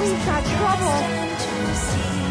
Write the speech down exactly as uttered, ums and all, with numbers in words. We've got trouble.